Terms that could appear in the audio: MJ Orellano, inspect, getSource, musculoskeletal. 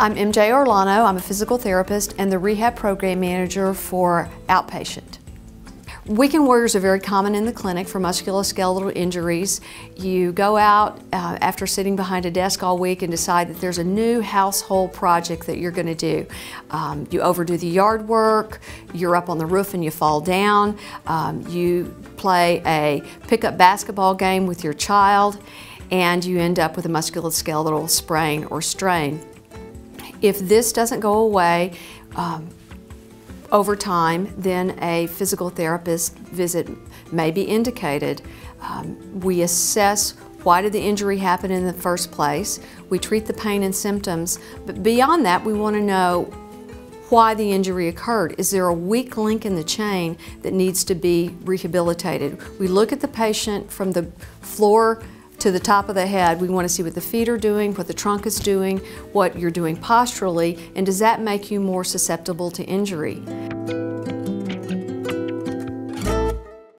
I'm MJ Orellano. I'm a physical therapist and the rehab program manager for outpatient. Weekend warriors are very common in the clinic for musculoskeletal injuries. You go out after sitting behind a desk all week and decide that there's a new household project that you're going to do. You overdo the yard work, you're up on the roof and you fall down, you play a pickup basketball game with your child, and you end up with a musculoskeletal sprain or strain. If this doesn't go away over time, then a physical therapist visit may be indicated. We assess why did the injury happen in the first place. We treat the pain and symptoms, but beyond that we want to know why the injury occurred. Is there a weak link in the chain that needs to be rehabilitated? We look at the patient from the floor to the top of the head. We want to see what the feet are doing, what the trunk is doing, what you're doing posturally, and does that make you more susceptible to injury?